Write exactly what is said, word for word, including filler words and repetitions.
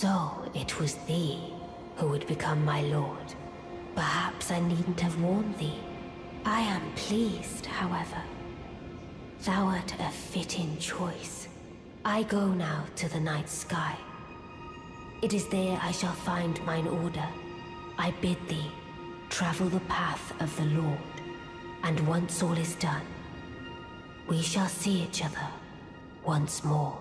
So it was thee who would become my lord. Perhaps I needn't have warned thee. I am pleased, however. Thou art a fitting choice. I go now to the night sky. It is there I shall find mine order. I bid thee travel the path of the Lord, and once all is done, we shall see each other once more.